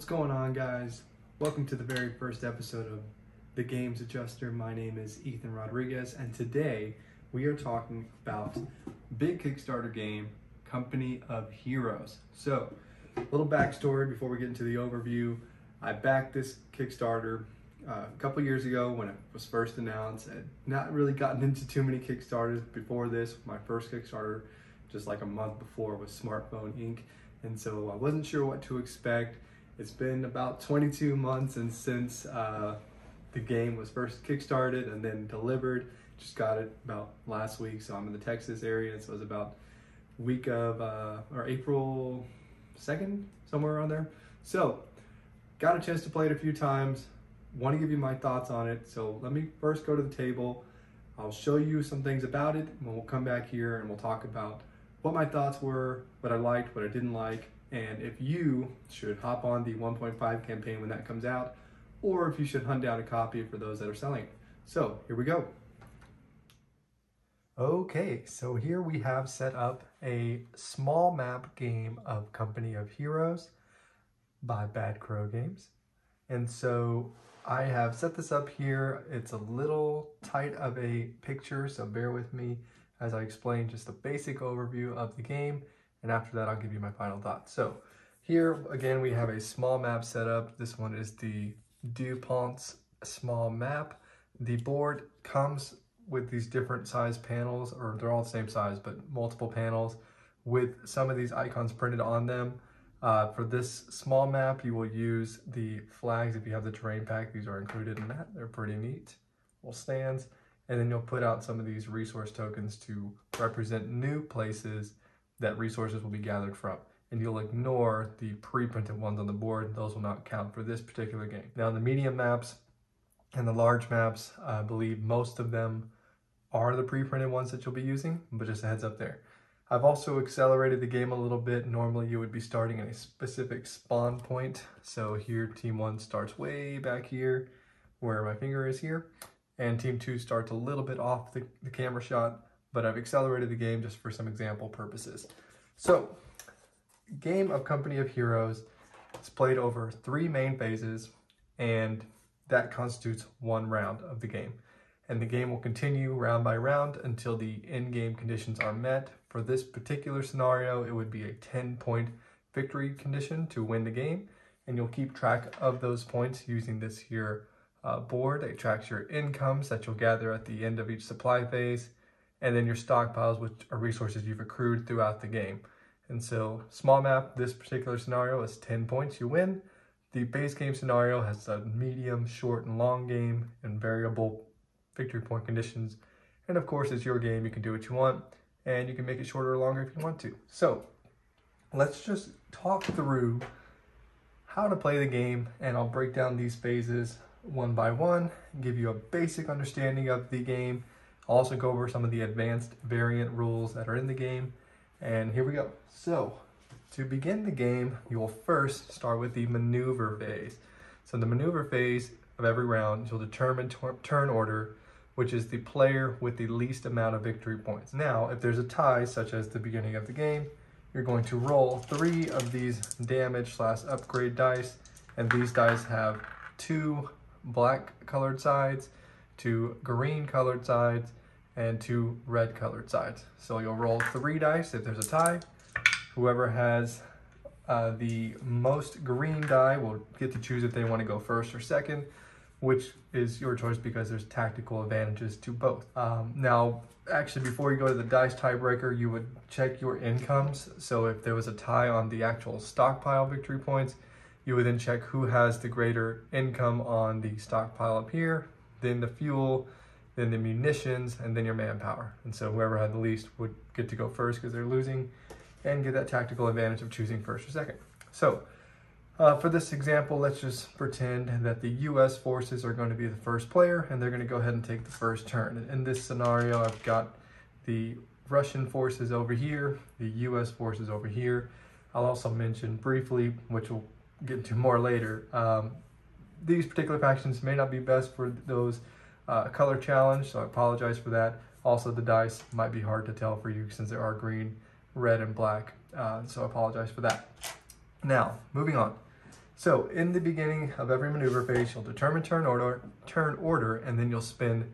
What's going on, guys? Welcome to the very first episode of The Games Adjuster. My name is Ethan Rodriguez, and today we are talking about big Kickstarter game, Company of Heroes. So, a little backstory before we get into the overview. I backed this Kickstarter a couple years ago when it was first announced. I'd not really gotten into too many Kickstarters before this. My first Kickstarter, just like a month before, was Smartphone Inc., and so I wasn't sure what to expect. It's been about 22 months and since the game was first kickstarted and then delivered. Just got it about last week, so I'm in the Texas area, so it was about week of or April 2nd, somewhere around there. So got a chance to play it a few times. Want to give you my thoughts on it, so let me first go to the table. I'll show you some things about it, and we'll come back here and we'll talk about what my thoughts were, what I liked, what I didn't like, and if you should hop on the 1.5 campaign when that comes out, or if you should hunt down a copy for those that are selling it. So here we go. Okay, so here we have set up a small map game of Company of Heroes by Bad Crow Games. And so I have set this up here. It's a little tight of a picture, so bear with me as I explain just the basic overview of the game, and after that I'll give you my final thoughts. So here again we have a small map set up. This one is the DuPont's small map. The board comes with these different size panels, or they're all the same size but multiple panels with some of these icons printed on them. For this small map you will use the flags. If you have the terrain pack, these are included in that. They're pretty neat little stands. And then you'll put out some of these resource tokens to represent new places that resources will be gathered from. And you'll ignore the pre-printed ones on the board. Those will not count for this particular game. Now the medium maps and the large maps, I believe most of them are the pre-printed ones that you'll be using, but just a heads up there. I've also accelerated the game a little bit. Normally you would be starting at a specific spawn point. So here team one starts way back here where my finger is here. And team two starts a little bit off the camera shot, but I've accelerated the game just for some example purposes. So, game of Company of Heroes is played over three main phases, and that constitutes one round of the game. And the game will continue round by round until the end game conditions are met. For this particular scenario, it would be a 10-point victory condition to win the game, and you'll keep track of those points using this here board. It tracks your incomes that you'll gather at the end of each supply phase, and then your stockpiles, which are resources you've accrued throughout the game. And so small map, this particular scenario is 10 points, you win. The base game scenario has a medium, short, and long game and variable victory point conditions. And of course it's your game, you can do what you want, and you can make it shorter or longer if you want to. So let's just talk through how to play the game, and I'll break down these phases one by one, give you a basic understanding of the game. I'll also go over some of the advanced variant rules that are in the game. And here we go. So to begin the game, you will first start with the maneuver phase. So in the maneuver phase of every round, you'll determine turn order, which is the player with the least amount of victory points. Now, if there's a tie, such as the beginning of the game, you're going to roll three of these damage / upgrade dice. And these dice have two black colored sides, two green colored sides, and two red colored sides. So you'll roll three dice if there's a tie. Whoever has the most green die will get to choose if they want to go first or second, which is your choice because there's tactical advantages to both. Now, actually, before you go to the dice tiebreaker, you would check your incomes. So if there was a tie on the actual stockpile victory points, you would then check who has the greater income on the stockpile up here, then the fuel, then the munitions, and then your manpower. And so whoever had the least would get to go first because they're losing, and get that tactical advantage of choosing first or second. So for this example, let's just pretend that the US forces are going to be the first player, and they're going to go ahead and take the first turn. In this scenario, I've got the Russian forces over here, the US forces over here. I'll also mention briefly, which will get into more later, these particular factions may not be best for those color challenged, so I apologize for that. Also, the dice might be hard to tell for you since there are green, red, and black, so I apologize for that. Now, moving on. So in the beginning of every maneuver phase, you'll determine turn order, and then you'll spend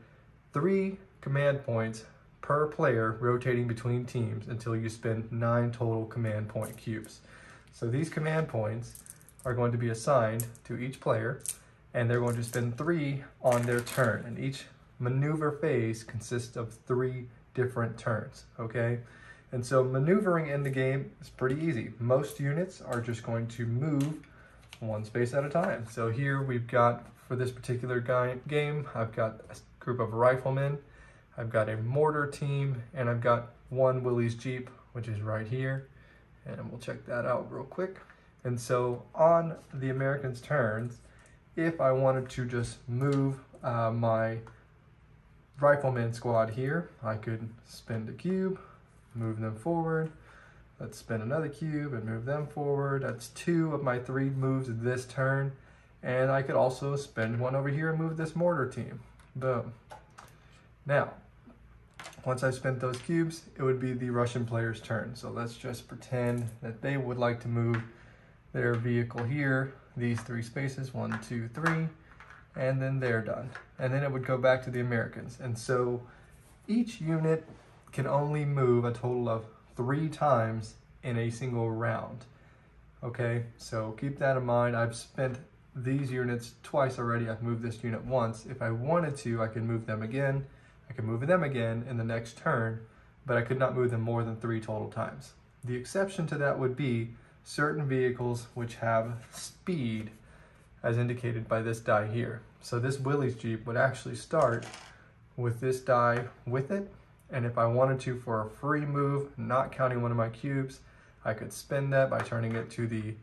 3 command points per player rotating between teams until you spend 9 total command point cubes. So these command points are going to be assigned to each player, and they're going to spend 3 on their turn. And each maneuver phase consists of 3 different turns, okay? And so maneuvering in the game is pretty easy. Most units are just going to move 1 space at a time. So here we've got, for this particular game, I've got a group of riflemen, I've got a mortar team, and I've got 1 Willys Jeep, which is right here. And we'll check that out real quick. And so on the Americans' turns, if I wanted to just move my rifleman squad here, I could spend a cube, move them forward. Let's spin another cube and move them forward. That's 2 of my 3 moves this turn. And I could also spend 1 over here and move this mortar team. Boom. Now, once I've spent those cubes, it would be the Russian player's turn. So let's just pretend that they would like to move their vehicle here, these 3 spaces, 1, 2, 3, and then they're done. And then it would go back to the Americans. And so each unit can only move a total of 3 times in a single round. Okay, so keep that in mind. I've spent these units twice already. I've moved this unit once. If I wanted to, I can move them again. I can move them again in the next turn, but I could not move them more than 3 total times. The exception to that would be certain vehicles which have speed, as indicated by this die here. So this Willys Jeep would actually start with this die with it, and if I wanted to, for a free move, not counting 1 of my cubes, I could spend that by turning it to the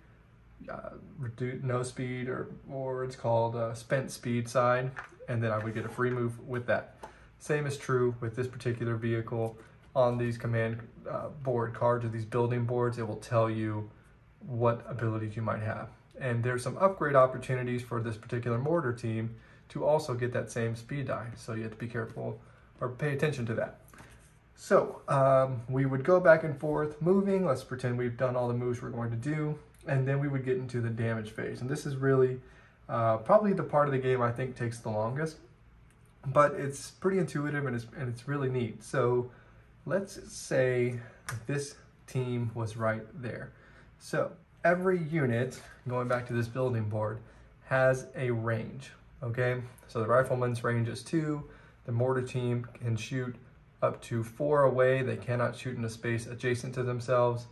no speed, or it's called spent speed side, and then I would get a free move with that. Same is true with this particular vehicle. On these command board cards, or these building boards, it will tell you what abilities you might have. And there's some upgrade opportunities for this particular mortar team to also get that same speed die. So you have to be careful or pay attention to that. So we would go back and forth moving. Let's pretend we've done all the moves we're going to do. And then we would get into the damage phase. And this is really probably the part of the game I think takes the longest. But it's pretty intuitive, and it's really neat. So let's say this team was right there. So every unit, going back to this building board, has a range, okay? So the rifleman's range is 2. The mortar team can shoot up to 4 away. They cannot shoot in a space adjacent to themselves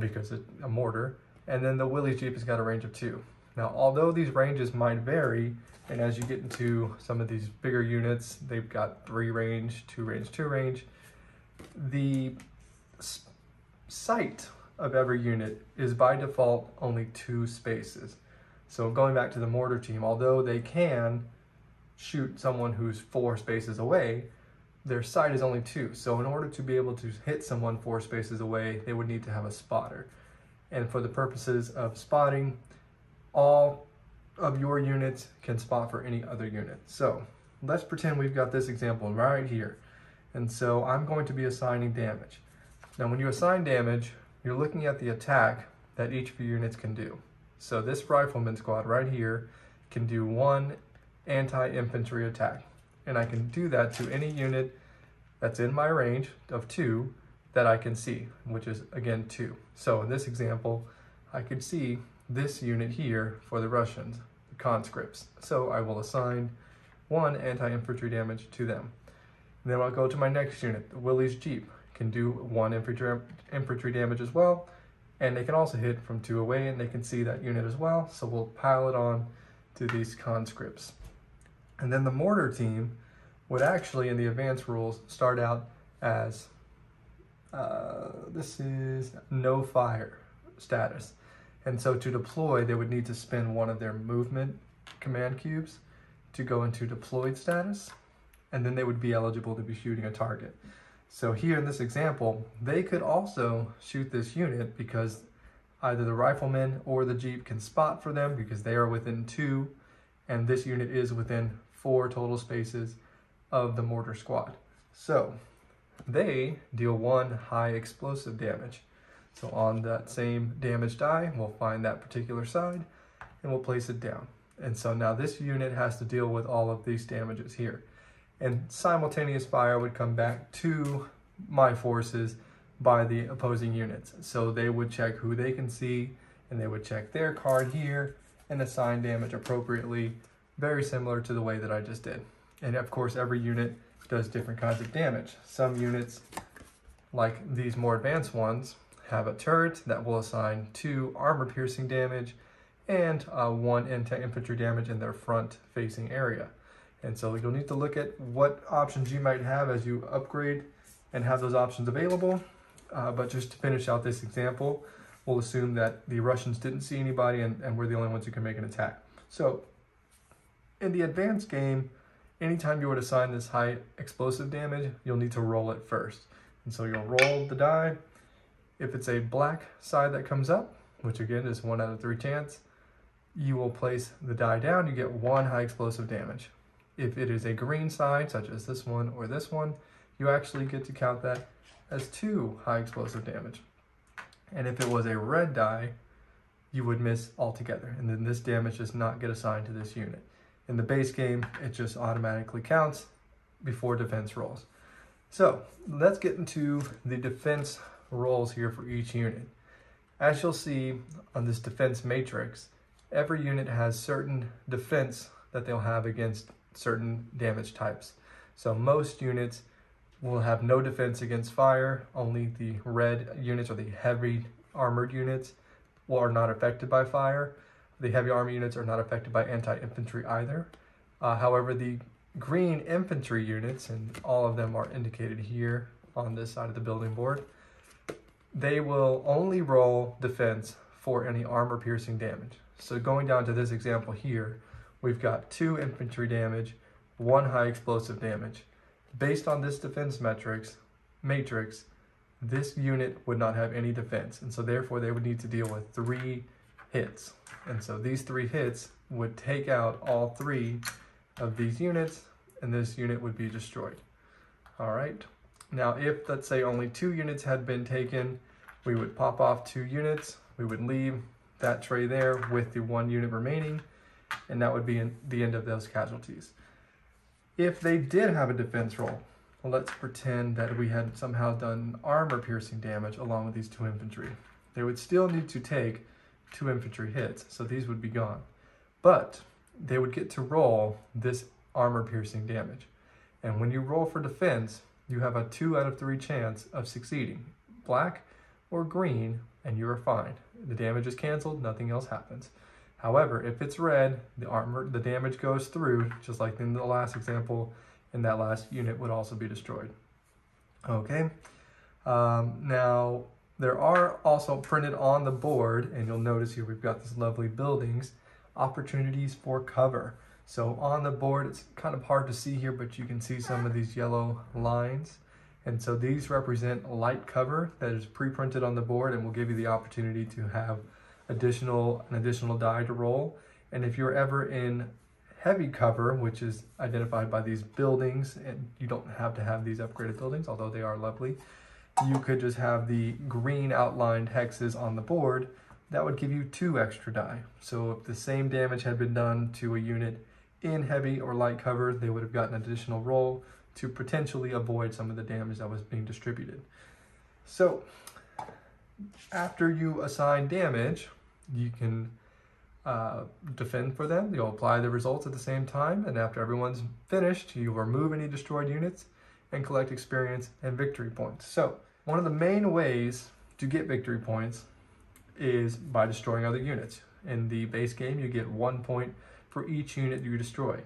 because it's a mortar. And then the Willys Jeep has got a range of 2. Now, although these ranges might vary, and as you get into some of these bigger units, they've got 3 range, 2 range, 2 range. The site of every unit is by default only 2 spaces. So going back to the mortar team, although they can shoot someone who's 4 spaces away, their site is only 2. So in order to be able to hit someone 4 spaces away, they would need to have a spotter. And for the purposes of spotting, all of your units can spot for any other unit. So let's pretend we've got this example right here. And so I'm going to be assigning damage. Now when you assign damage, you're looking at the attack that each of your units can do. So this rifleman squad right here can do 1 anti-infantry attack. And I can do that to any unit that's in my range of 2 that I can see, which is again 2. So in this example, I could see this unit here for the Russians, the conscripts. So I will assign 1 anti-infantry damage to them. And then I'll go to my next unit, the Willys Jeep. Can do 1 infantry damage as well, and they can also hit from 2 away, and they can see that unit as well, so we'll pile it on to these conscripts. And then the mortar team would actually, in the advanced rules, start out as this is no fire status, and so to deploy they would need to spend 1 of their movement command cubes to go into deployed status, and then they would be eligible to be shooting a target. So here in this example, they could also shoot this unit because either the rifleman or the Jeep can spot for them because they are within 2, and this unit is within 4 total spaces of the mortar squad. So they deal 1 high explosive damage. So on that same damage die, we'll find that particular side, and we'll place it down. And so now this unit has to deal with all of these damages here. And simultaneous fire would come back to my forces by the opposing units. So they would check who they can see, and they would check their card here and assign damage appropriately, very similar to the way that I just did. And of course, every unit does different kinds of damage. Some units, like these more advanced ones, have a turret that will assign 2 armor-piercing damage and 1 anti-infantry damage in their front-facing area. And so you'll need to look at what options you might have as you upgrade and have those options available. But just to finish out this example, we'll assume that the Russians didn't see anybody and we're the only ones who can make an attack. So in the advanced game, anytime you would assign this high explosive damage, you'll need to roll it first. And so you'll roll the die. If it's a black side that comes up, which again is 1 out of 3 chance, you will place the die down, you get 1 high explosive damage. If it is a green side, such as this one or this one, you actually get to count that as 2 high explosive damage. And if it was a red die, you would miss altogether. And then this damage does not get assigned to this unit. In the base game, it just automatically counts before defense rolls. So let's get into the defense rolls here for each unit. As you'll see on this defense matrix, every unit has certain defense that they'll have against certain damage types. So most units will have no defense against fire. Only the red units or the heavy armored units are not affected by fire. The heavy armor units are not affected by anti-infantry either. However, the green infantry units, and all of them are indicated here on this side of the building board, they will only roll defense for any armor-piercing damage. So going down to this example here, we've got 2 infantry damage, 1 high explosive damage. Based on this defense matrix, this unit would not have any defense, and so therefore they would need to deal with 3 hits. And so these 3 hits would take out all 3 of these units, and this unit would be destroyed. All right. Now, if, let's say, only 2 units had been taken, we would pop off 2 units. We would leave that tray there with the 1 unit remaining, and that would be the end of those casualties. If they did have a defense roll, let's pretend that we had somehow done armor-piercing damage along with these 2 infantry. They would still need to take 2 infantry hits, so these would be gone. But they would get to roll this armor-piercing damage. And when you roll for defense, you have a 2 out of 3 chance of succeeding. Black or green, and you are fine. The damage is canceled, nothing else happens. However, if it's red, the damage goes through, just like in the last example, and that last unit would also be destroyed. Okay, now there are also printed on the board, and you'll notice here we've got these lovely buildings, opportunities for cover. So on the board, it's kind of hard to see here, but you can see some of these yellow lines. And so these represent light cover that is pre-printed on the board and will give you the opportunity to have an additional die to roll. And if you're ever in heavy cover, which is identified by these buildings, and you don't have to have these upgraded buildings, although they are lovely, you could just have the green outlined hexes on the board. That would give you 2 extra die. So if the same damage had been done to a unit in heavy or light cover, they would have gotten an additional roll to potentially avoid some of the damage that was being distributed. So after you assign damage, you can defend for them. You'll apply the results at the same time, and after everyone's finished, you will remove any destroyed units and collect experience and victory points. So one of the main ways to get victory points is by destroying other units. In the base game, you get 1 point for each unit you destroy.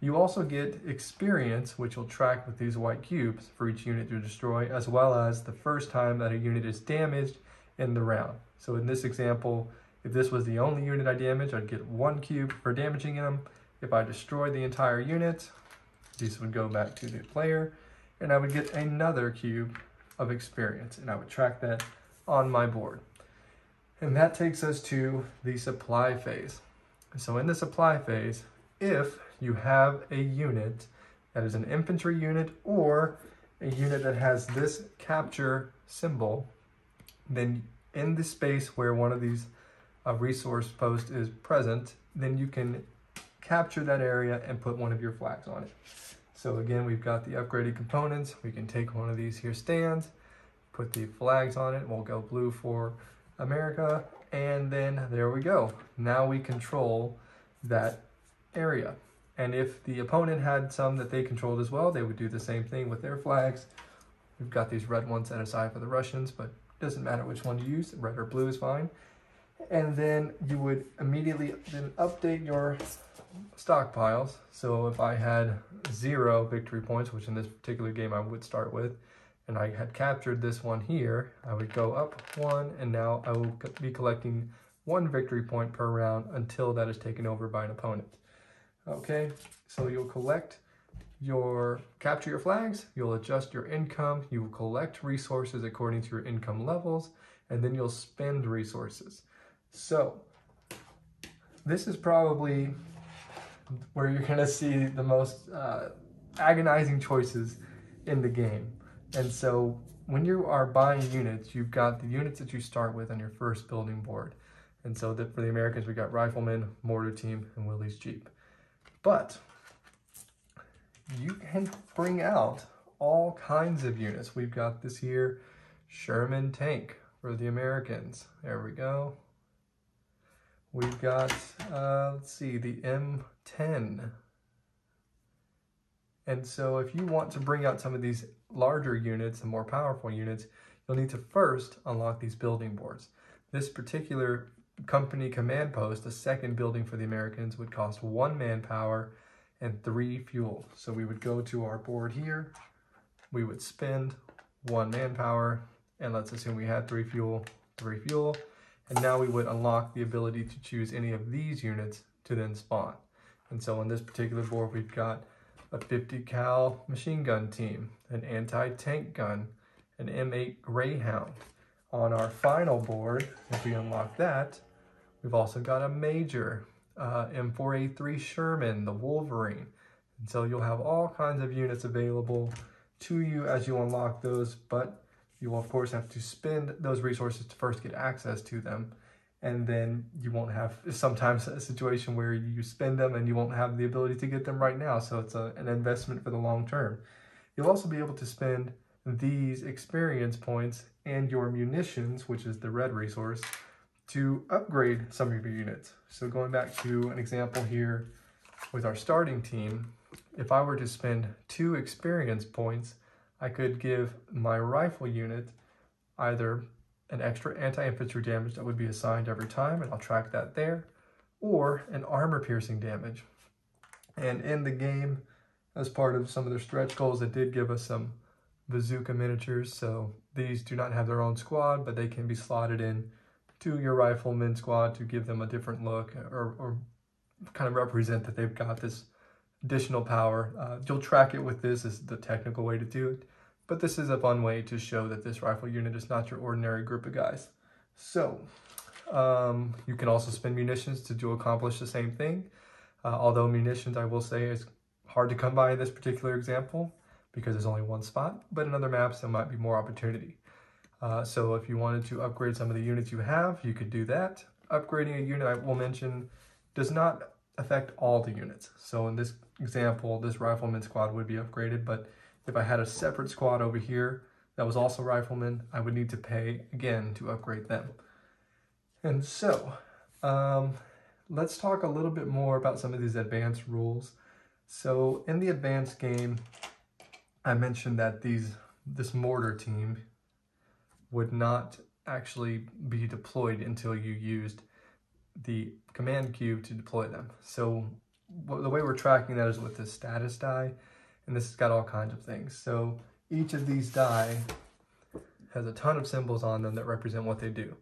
You also get experience, which will track with these white cubes for each unit you destroy, as well as the first time that a unit is damaged in the round. So in this example, if this was the only unit I damaged, I'd get 1 cube for damaging them. If I destroyed the entire unit, these would go back to the player, and I would get another cube of experience, and I would track that on my board. And that takes us to the supply phase. So in the supply phase, if you have a unit that is an infantry unit or a unit that has this capture symbol, then in the space where one of these a resource post is present, then you can capture that area and put one of your flags on it. So again, we've got the upgraded components. We can take one of these here stands, put the flags on it. We'll go blue for America, and then there we go. Now we control that area. And if the opponent had some that they controlled as well, they would do the same thing with their flags. We've got these red ones set aside for the Russians, but it doesn't matter which one you use, red or blue is fine. And then you would immediately then update your stockpiles. So if I had 0 victory points, which in this particular game I would start with, and I had captured this one here, I would go up 1, and now I will be collecting 1 victory point per round until that is taken over by an opponent. Okay, so you'll capture your flags, you'll adjust your income, you will collect resources according to your income levels, and then you'll spend resources. So this is probably where you're gonna see the most agonizing choices in the game. And so when you are buying units, you've got the units that you start with on your first building board. And so for the Americans, we got Rifleman, Mortar Team, and Willys Jeep. But you can bring out all kinds of units. We've got this here, Sherman Tank for the Americans. There we go. We've got, let's see, the M10. And so if you want to bring out some of these larger units and more powerful units, you'll need to first unlock these building boards. This particular company command post, the second building for the Americans, would cost 1 manpower and 3 fuel. So we would go to our board here, we would spend 1 manpower, and let's assume we had 3 fuel, and now we would unlock the ability to choose any of these units to then spawn. And so on this particular board, we've got a 50 cal machine gun team, an anti-tank gun, an M8 Greyhound. On our final board, if we unlock that, we've also got a major M4A3 Sherman, the Wolverine. And so you'll have all kinds of units available to you as you unlock those, but you will of course have to spend those resources to first get access to them. And then you won't have sometimes a situation where you spend them and you won't have the ability to get them right now. So it's an investment for the long term. You'll also be able to spend these experience points and your munitions, which is the red resource, to upgrade some of your units. So going back to an example here with our starting team, if I were to spend 2 experience points, I could give my rifle unit either an extra anti-infantry damage that would be assigned every time, and I'll track that there, or an armor-piercing damage. And in the game, as part of some of their stretch goals, it did give us some bazooka miniatures. So these do not have their own squad, but they can be slotted in to your riflemen squad to give them a different look, or kind of represent that they've got this additional power. You'll track it with this is the technical way to do it. But this is a fun way to show that this rifle unit is not your ordinary group of guys. So you can also spend munitions to accomplish the same thing. Although munitions, I will say, is hard to come by in this particular example because there's only one spot, but in other maps there might be more opportunity. So if you wanted to upgrade some of the units you have, you could do that. Upgrading a unit, I will mention, does not affect all the units. So in this example, this rifleman squad would be upgraded, but if I had a separate squad over here that was also riflemen, I would need to pay again to upgrade them. And so let's talk a little bit more about some of these advanced rules. So in the advanced game, I mentioned that this mortar team would not actually be deployed until you used the command cube to deploy them. So the way we're tracking that is with this status die. And this has got all kinds of things. So each of these die has a ton of symbols on them that represent what they do.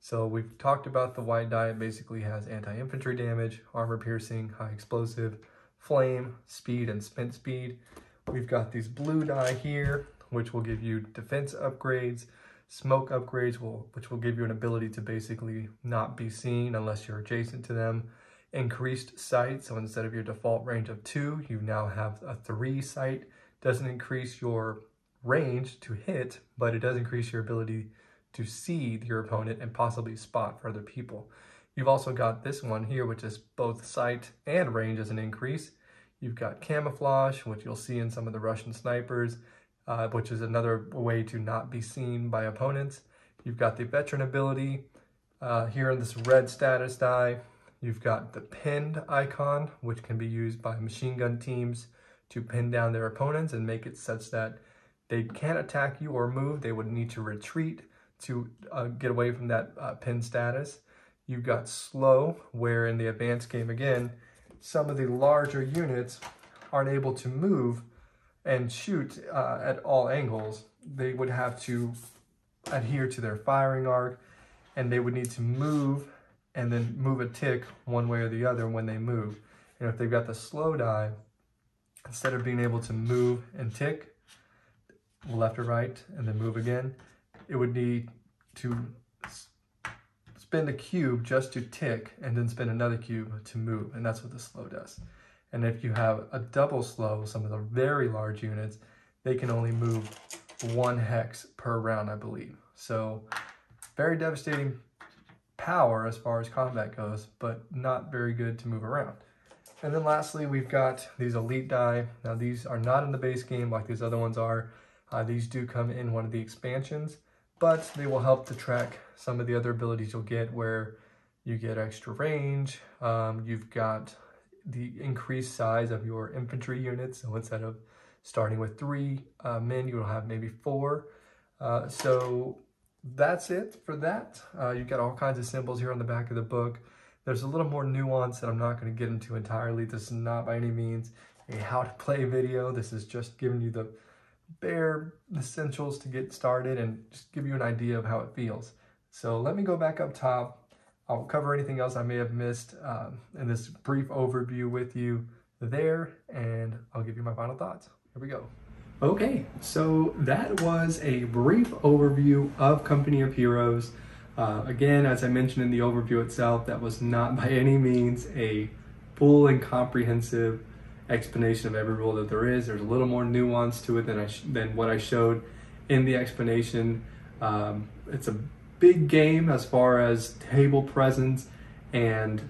So we've talked about the white die. It basically has anti-infantry damage, armor piercing, high explosive, flame, speed, and spent speed. We've got these blue die here, which will give you defense upgrades, smoke upgrades, which will give you an ability to basically not be seen unless you're adjacent to them. Increased sight, so instead of your default range of 2, you now have a 3 sight. Doesn't increase your range to hit, but it does increase your ability to see your opponent and possibly spot for other people. You've also got this one here, which is both sight and range as an increase. You've got camouflage, which you'll see in some of the Russian snipers, which is another way to not be seen by opponents. You've got the veteran ability here in this red status die. You've got the pinned icon, which can be used by machine gun teams to pin down their opponents and make it such that they can't attack you or move. They would need to retreat to get away from that pin status. You've got slow, where in the advanced game again, some of the larger units aren't able to move and shoot at all angles. They would have to adhere to their firing arc, and they would need to move and then move a tick one way or the other when they move. And if they've got the slow die, instead of being able to move and tick left or right and then move again, it would need to spend a cube just to tick and then spend another cube to move, and that's what the slow does. And if you have a double slow, some of the very large units, they can only move one hex per round, I believe. So very devastating power as far as combat goes, but not very good to move around. And then lastly, we've got these elite die. Now these are not in the base game like these other ones are. These do come in one of the expansions, but they will help to track some of the other abilities you'll get, where you get extra range. You've got the increased size of your infantry units. So instead of starting with 3 men, you'll have maybe 4. So that's it for that. You've got all kinds of symbols here on the back of the book. There's a little more nuance that I'm not going to get into entirely. This is not by any means a how to play video. This is just giving you the bare essentials to get started and just give you an idea of how it feels. So let me go back up top. I'll cover anything else I may have missed in this brief overview with you there, and I'll give you my final thoughts. Here we go. Okay, so that was a brief overview of Company of Heroes. Again, as I mentioned in the overview itself, that was not by any means a full and comprehensive explanation of every rule that there is. There's a little more nuance to it than what I showed in the explanation. It's a big game as far as table presence and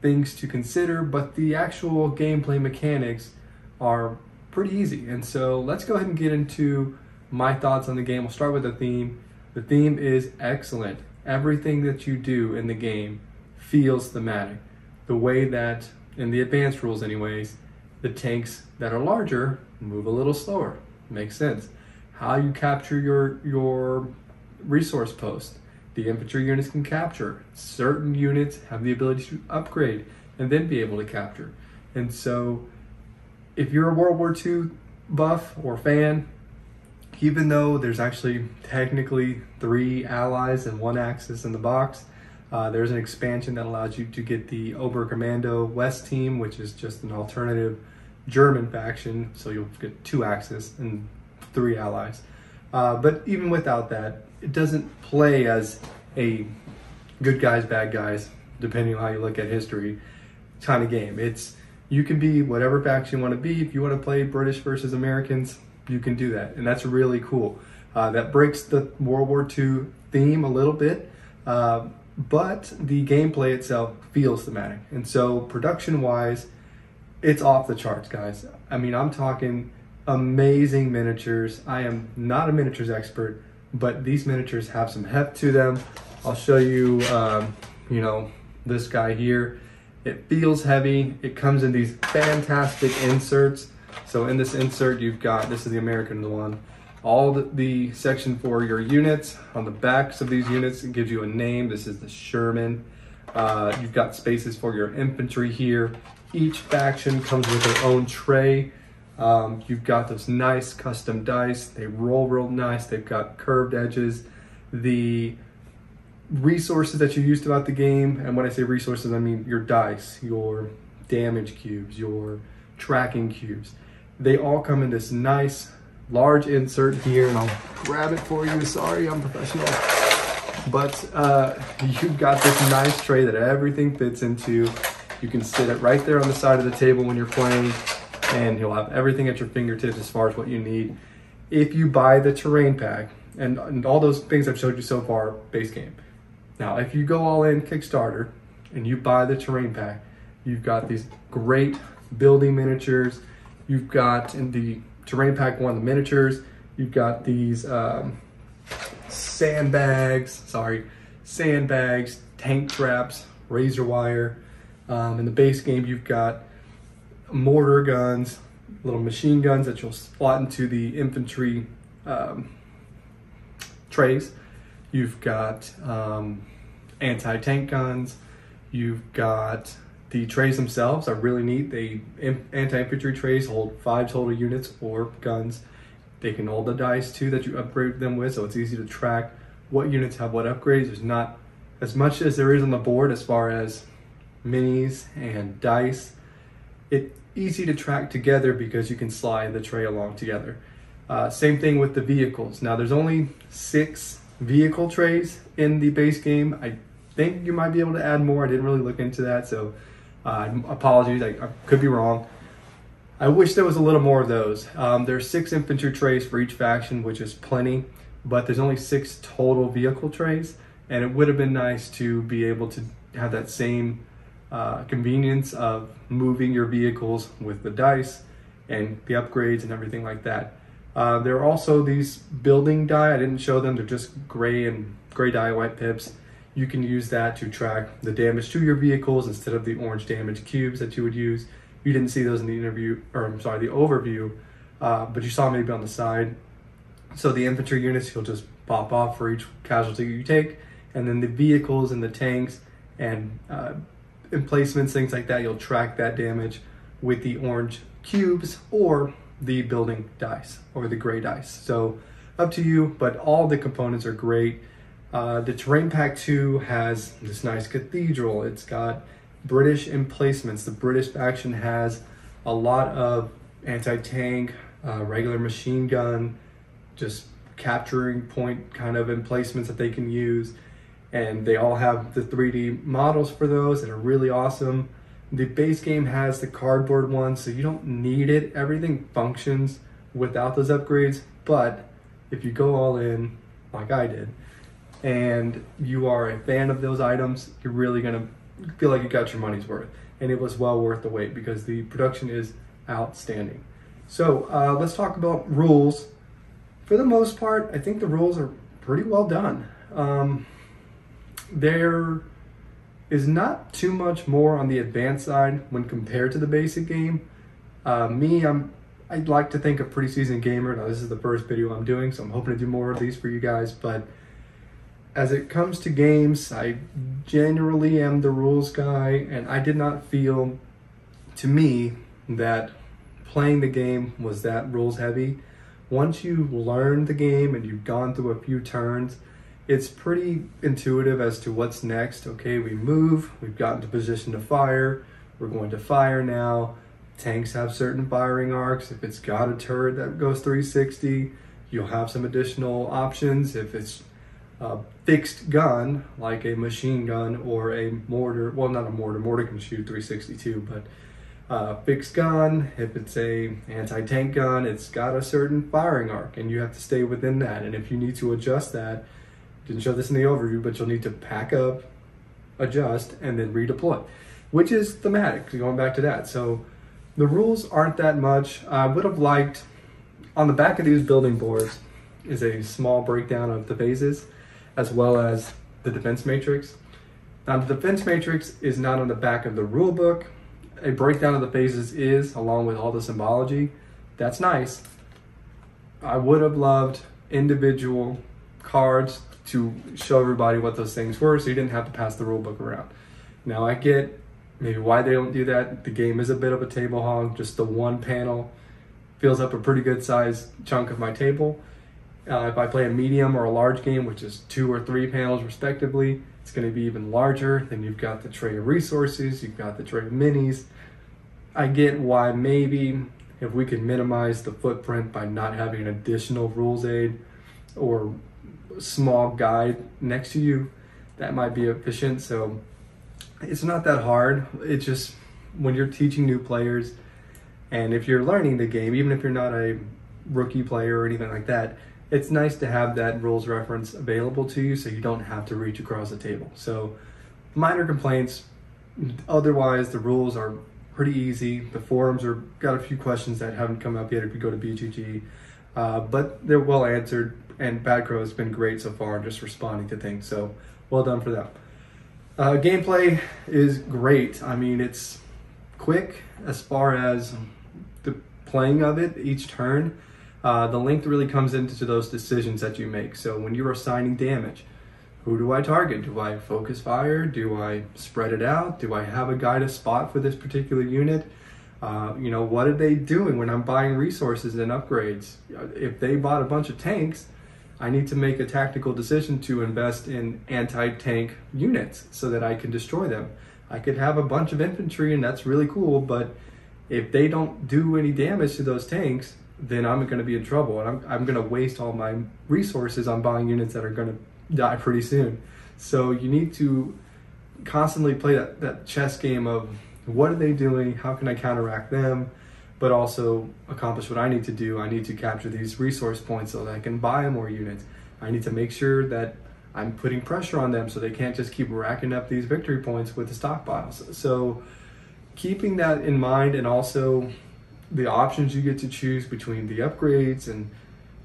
things to consider, but the actual gameplay mechanics are pretty easy. And so let's go ahead and get into my thoughts on the game. We'll start with the theme. The theme is excellent. Everything that you do in the game feels thematic. The way that, in the advanced rules anyways, the tanks that are larger move a little slower. Makes sense. How you capture your resource post. The infantry units can capture. Certain units have the ability to upgrade and then be able to capture. And so if you're a World War II buff or fan, even though there's actually technically 3 allies and 1 Axis in the box, there's an expansion that allows you to get the Oberkommando West team, which is just an alternative German faction. So you'll get 2 Axis and 3 allies. But even without that, it doesn't play as a good guys, bad guys, depending on how you look at history kind of game. You can be whatever faction you want to be. If you want to play British versus Americans, you can do that. And that's really cool. That breaks the World War II theme a little bit, but the gameplay itself feels thematic. And so production-wise, it's off the charts, guys. I mean, I'm talking amazing miniatures. I am not a miniatures expert, but these miniatures have some heft to them. I'll show you, you know, this guy here. It feels heavy. It comes in these fantastic inserts. So in this insert, you've got, this is the American one, all the section for your units. On the backs of these units, it gives you a name. This is the Sherman. You've got spaces for your infantry here. Each faction comes with their own tray. You've got those nice custom dice. They roll real nice. They've got curved edges. The resources that you used throughout the game, and when I say resources, I mean your dice, your damage cubes, your tracking cubes. They all come in this nice large insert here, and I'll grab it for you. Sorry, I'm professional. But you've got this nice tray that everything fits into. You can sit it right there on the side of the table when you're playing, and you'll have everything at your fingertips as far as what you need. If you buy the terrain pack, and all those things I've showed you so far, base game. Now, if you go all in Kickstarter, and you buy the terrain pack, you've got these great building miniatures. You've got in the terrain pack one, the miniatures, you've got these sandbags, tank traps, razor wire. In the base game, you've got mortar guns, little machine guns that you'll slot into the infantry trays. You've got anti-tank guns. You've got the trays themselves are really neat. They anti-infantry trays hold 5 total units or guns. They can hold the dice too that you upgrade them with, so it's easy to track what units have what upgrades. There's not as much as there is on the board as far as minis and dice. It's easy to track together because you can slide the tray along together. Same thing with the vehicles. Now there's only 6 vehicle trays in the base game. I think you might be able to add more. I didn't really look into that, so apologies, I could be wrong. I wish there was a little more of those. There's 6 infantry trays for each faction, which is plenty, but there's only 6 total vehicle trays, and it would have been nice to be able to have that same convenience of moving your vehicles with the dice and the upgrades and everything like that. There are also these building die. I didn't show them. They're just gray die, white pips. You can use that to track the damage to your vehicles instead of the orange damage cubes that you would use. You didn't see those in the overview, but you saw them maybe on the side. So the infantry units, you'll just pop off for each casualty you take, and then the vehicles and the tanks and emplacements, things like that, you'll track that damage with the orange cubes or the building dice or the gray dice. So up to you, but all the components are great. The terrain pack 2 has this nice cathedral. It's got British emplacements. The British faction has a lot of anti-tank, regular machine gun, just capturing point kind of emplacements that they can use. And they all have the 3D models for those that are really awesome. The base game has the cardboard one, so you don't need it. Everything functions without those upgrades, but if you go all in, like I did, and you are a fan of those items, you're really gonna feel like you got your money's worth. And it was well worth the wait because the production is outstanding. So let's talk about rules. For the most part, I think the rules are pretty well done. There is not too much more on the advanced side when compared to the basic game. I'd like to think a pretty seasoned gamer. Now this is the first video I'm doing, so I'm hoping to do more of these for you guys, but as it comes to games, I generally am the rules guy, and I did not feel, to me, that playing the game was that rules heavy. Once you learn the game and you've gone through a few turns, it's pretty intuitive as to what's next. Okay, we move, we've gotten to position to fire, we're going to fire now. Tanks have certain firing arcs. If it's got a turret that goes 360, you'll have some additional options. If it's a fixed gun, like a machine gun or a mortar, well, not a mortar, mortar can shoot 362, but fixed gun, if it's a anti-tank gun, it's got a certain firing arc and you have to stay within that. And if you need to adjust that, didn't show this in the overview, but you'll need to pack up, adjust, and then redeploy, which is thematic, going back to that. So the rules aren't that much. I would have liked, on the back of these building boards is a small breakdown of the phases, as well as the defense matrix. Now the defense matrix is not on the back of the rule book. A breakdown of the phases is, along with all the symbology. That's nice. I would have loved individual cards to show everybody what those things were, so you didn't have to pass the rule book around. Now I get maybe why they don't do that. The game is a bit of a table hog. Just the one panel fills up a pretty good sized chunk of my table. If I play a medium or a large game, which is 2 or 3 panels respectively, it's going to be even larger. Then you've got the tray of resources, you've got the tray of minis. I get why maybe if we could minimize the footprint by not having an additional rules aid or small guide next to you, that might be efficient. So it's not that hard. It's just when you're teaching new players, and if you're learning the game, even if you're not a rookie player or anything like that, it's nice to have that rules reference available to you so you don't have to reach across the table. So minor complaints, Otherwise, the rules are pretty easy. The forums are got a few questions that haven't come up yet if you go to BGG, but they're well answered, and Bad Crow has been great so far in just responding to things, so well done for that. Gameplay is great. I mean, it's quick as far as the playing of it each turn. The length really comes into those decisions that you make. So when you are assigning damage, who do I target? Do I focus fire? Do I spread it out? Do I have a guided spot for this particular unit? You know, what are they doing when I'm buying resources and upgrades? If they bought a bunch of tanks, I need to make a tactical decision to invest in anti-tank units so that I can destroy them. I could have a bunch of infantry and that's really cool, but if they don't do any damage to those tanks, then I'm going to be in trouble, and I'm going to waste all my resources on buying units that are going to die pretty soon. So you need to constantly play that chess game of what are they doing, how can I counteract them, but also accomplish what I need to do. I need to capture these resource points so that I can buy more units. I need to make sure that I'm putting pressure on them so they can't just keep racking up these victory points with the stockpiles. So keeping that in mind, and also the options you get to choose between the upgrades and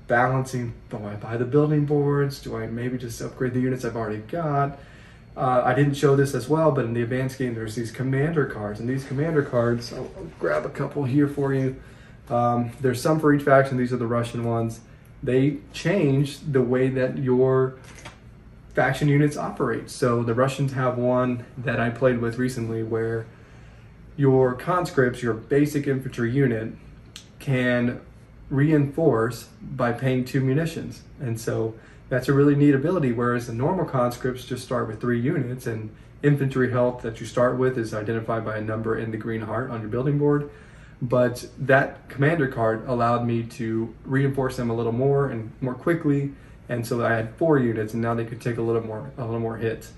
balancing, do I buy the building boards? Do I maybe just upgrade the units I've already got? I didn't show this as well, but in the advanced game, there's these commander cards. And these commander cards, I'll grab a couple here for you. There's some for each faction. These are the Russian ones. They change the way that your faction units operate. So the Russians have one that I played with recently where your conscripts, your basic infantry unit, can reinforce by paying 2 munitions, and so that's a really neat ability, whereas the normal conscripts just start with 3 units, and infantry health that you start with is identified by a number in the green heart on your building board. But that commander card allowed me to reinforce them a little more and more quickly, and so I had 4 units, and now they could take a little more hits.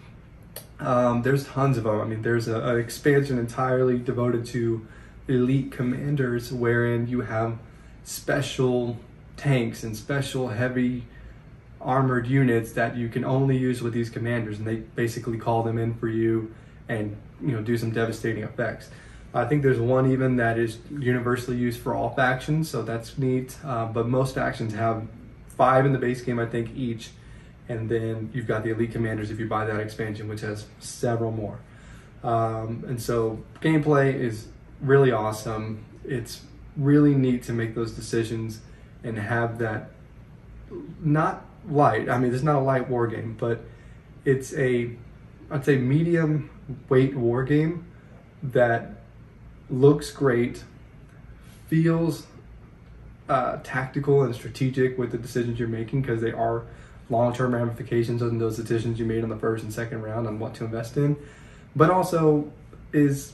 There's tons of them. I mean, there's an expansion entirely devoted to elite commanders, wherein you have special tanks and special heavy armored units that you can only use with these commanders, and they basically call them in for you and, you know, do some devastating effects. I think there's one even that is universally used for all factions, so that's neat. But most factions have 5 in the base game, I think, each, and then you've got the elite commanders if you buy that expansion, which has several more. And so gameplay is really awesome. It's really neat to make those decisions and have that, not light, I mean, it's not a light war game, but it's a, I'd say, medium weight war game that looks great, feels tactical and strategic with the decisions you're making, because they are long-term ramifications on those decisions you made on the first and second round on what to invest in, but also is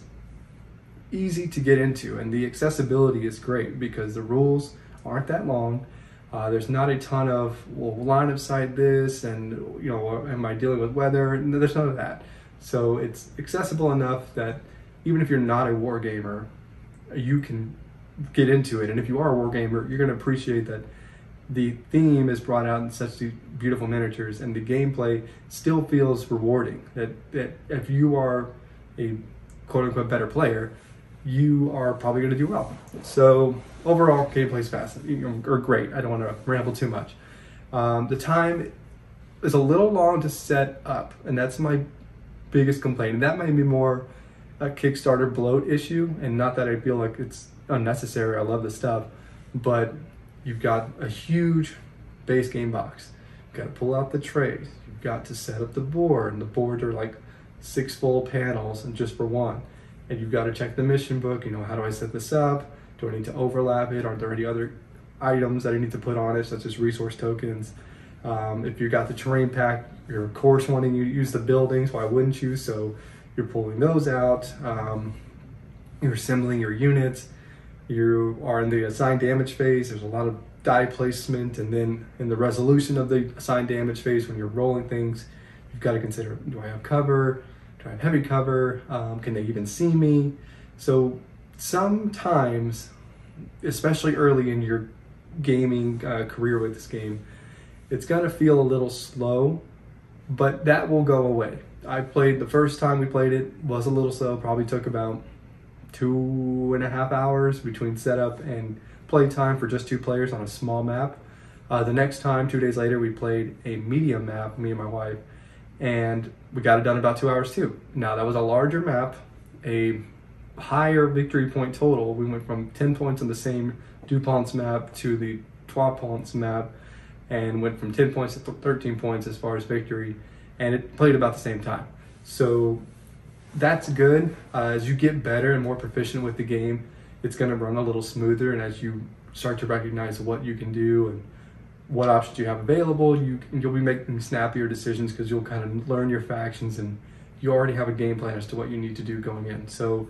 easy to get into, and the accessibility is great because the rules aren't that long. There's not a ton of, well, line of sight this, and, you know, am I dealing with weather? No, there's none of that. So it's accessible enough that even if you're not a war gamer, you can get into it. And if you are a war gamer, you're going to appreciate that the theme is brought out in such beautiful miniatures, and the gameplay still feels rewarding. That if you are a quote-unquote better player, you are probably going to do well. So overall, gameplay is fascinating, or great. I don't want to ramble too much. The time is a little long to set up, and that's my biggest complaint. And that may be more a Kickstarter bloat issue, and not that I feel like it's unnecessary. I love the stuff, but you've got a huge base game box. You've got to pull out the trays. You've got to set up the board, and the boards are like 6 full panels, and just for one. And you've got to check the mission book, you know, how do I set this up? Do I need to overlap it? Are there any other items that I need to put on it, such as resource tokens? If you got the terrain pack, you're of course wanting to use the buildings, why wouldn't you? So you're pulling those out, you're assembling your units, you are in the assigned damage phase, there's a lot of die placement, and then in the resolution of the assigned damage phase, when you're rolling things, you've got to consider, do I have cover? I have heavy cover, can they even see me? So sometimes, especially early in your gaming career with this game, it's gonna feel a little slow, but that will go away. I played the first time we played it, was a little slow, probably took about 2.5 hours between setup and play time for just two players on a small map. The next time, 2 days later, we played a medium map, me and my wife, and we got it done in about 2 hours too. Now that was a larger map, a higher victory point total. We went from 10 points on the same DuPont's map to the Trois-Ponts map, and went from 10 points to 13 points as far as victory, and it played about the same time. So that's good. As you get better and more proficient with the game, it's gonna run a little smoother, and as you start to recognize what you can do and what options you have available, you'll be making snappier decisions because you'll kind of learn your factions and you already have a game plan as to what you need to do going in. So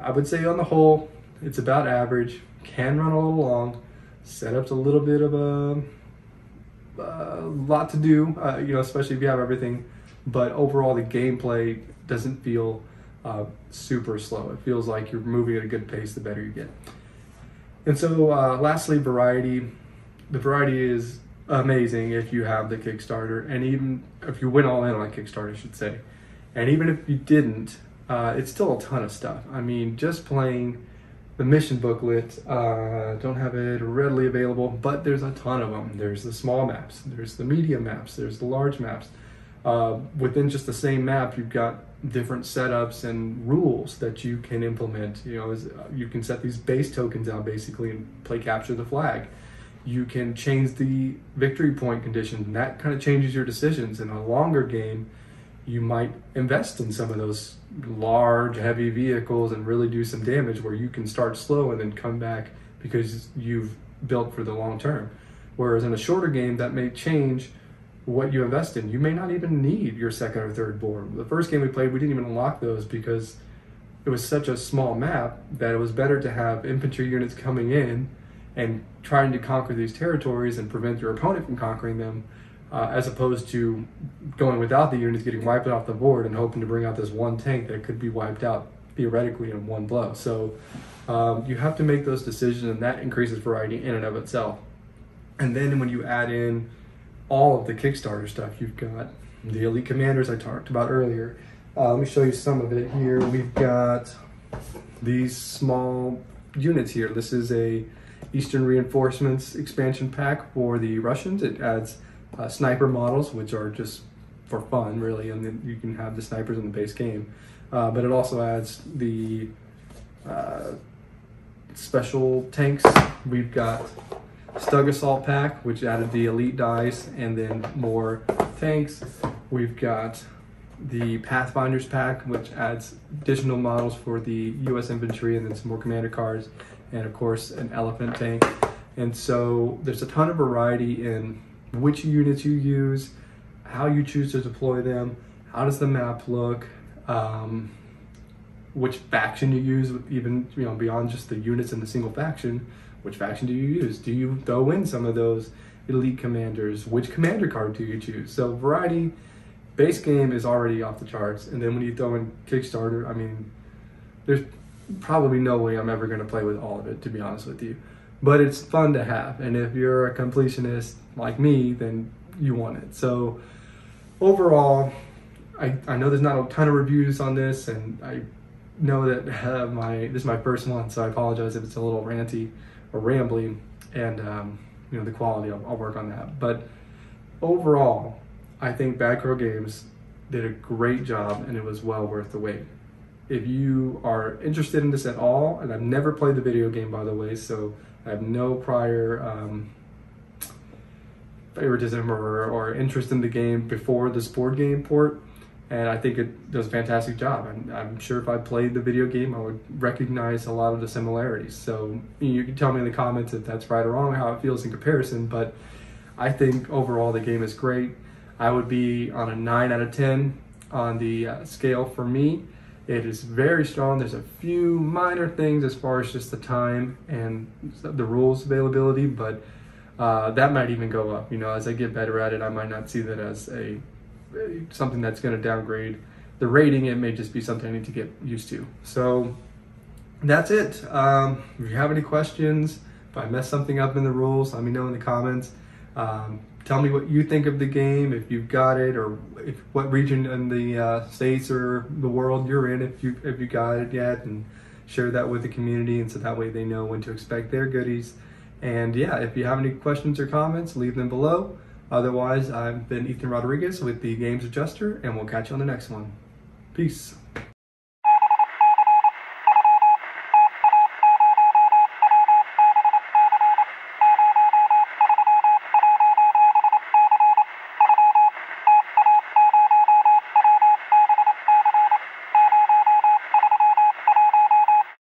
I would say on the whole, it's about average, can run a little long, setup's a little bit of a lot to do, you know, especially if you have everything, but overall the gameplay doesn't feel super slow. It feels like you're moving at a good pace the better you get. And so lastly, variety. The variety is amazing if you have the Kickstarter, and even if you went all in on Kickstarter, I should say. And even if you didn't, it's still a ton of stuff. I mean, just playing the mission booklet, don't have it readily available, but there's a ton of them. There's the small maps, there's the medium maps, there's the large maps. Within just the same map, you've got different setups and rules that you can implement. You know, you can set these base tokens out basically and play capture the flag. You can change the victory point condition, and that kind of changes your decisions. In a longer game, you might invest in some of those large, heavy vehicles and really do some damage, where you can start slow and then come back because you've built for the long term. Whereas in a shorter game, that may change what you invest in. You may not even need your second or third board. The first game we played, we didn't even unlock those because it was such a small map that it was better to have infantry units coming in and trying to conquer these territories and prevent your opponent from conquering them, as opposed to going without the units, getting wiped off the board and hoping to bring out this one tank that could be wiped out theoretically in one blow. So you have to make those decisions, and that increases variety in and of itself. And then when you add in all of the Kickstarter stuff, you've got the Elite Commanders I talked about earlier. Let me show you some of it here. We've got these small units here. This is a Eastern Reinforcements expansion pack for the Russians. It adds sniper models, which are just for fun, really, and then you can have the snipers in the base game. But it also adds the special tanks. We've got Stug Assault pack, which added the elite dice and then more tanks. We've got the Pathfinders pack, which adds additional models for the U.S. infantry and then some more commander cards, and of course an elephant tank. And so there's a ton of variety in which units you use, how you choose to deploy them, how does the map look, which faction you use, even, you know, beyond just the units in the single faction, which faction do you use? Do you throw in some of those elite commanders? Which commander card do you choose? So variety, base game is already off the charts, and then when you throw in Kickstarter, I mean, there's probably no way I'm ever going to play with all of it, to be honest with you, but it's fun to have, and if you're a completionist like me, then you want it. So overall, I know there's not a ton of reviews on this, and I know that this is my first one, so I apologize if it's a little ranty or rambly, and you know, the quality, I'll work on that. But overall, I think Bad Crow Games did a great job, and it was well worth the wait. If you are interested in this at all, and I've never played the video game, by the way, so I have no prior favoritism or interest in the game before this board game port, and I think it does a fantastic job. And I'm sure if I played the video game, I would recognize a lot of the similarities. So you can tell me in the comments if that's right or wrong, how it feels in comparison, but I think overall the game is great. I would be on a 9 out of 10 on the scale for me. It is very strong. There's a few minor things as far as just the time and the rules availability, but that might even go up. You know, as I get better at it, I might not see that as something that's going to downgrade the rating. It may just be something I need to get used to. So that's it. If you have any questions, if I mess something up in the rules, let me know in the comments. Tell me what you think of the game, if you've got it, or if what region in the states or the world you're in, if you got it yet, and share that with the community, and so that way they know when to expect their goodies. And yeah, if you have any questions or comments, leave them below. Otherwise, I've been Ethan Rodriguez with the Games Adjuster, and we'll catch you on the next one. Peace.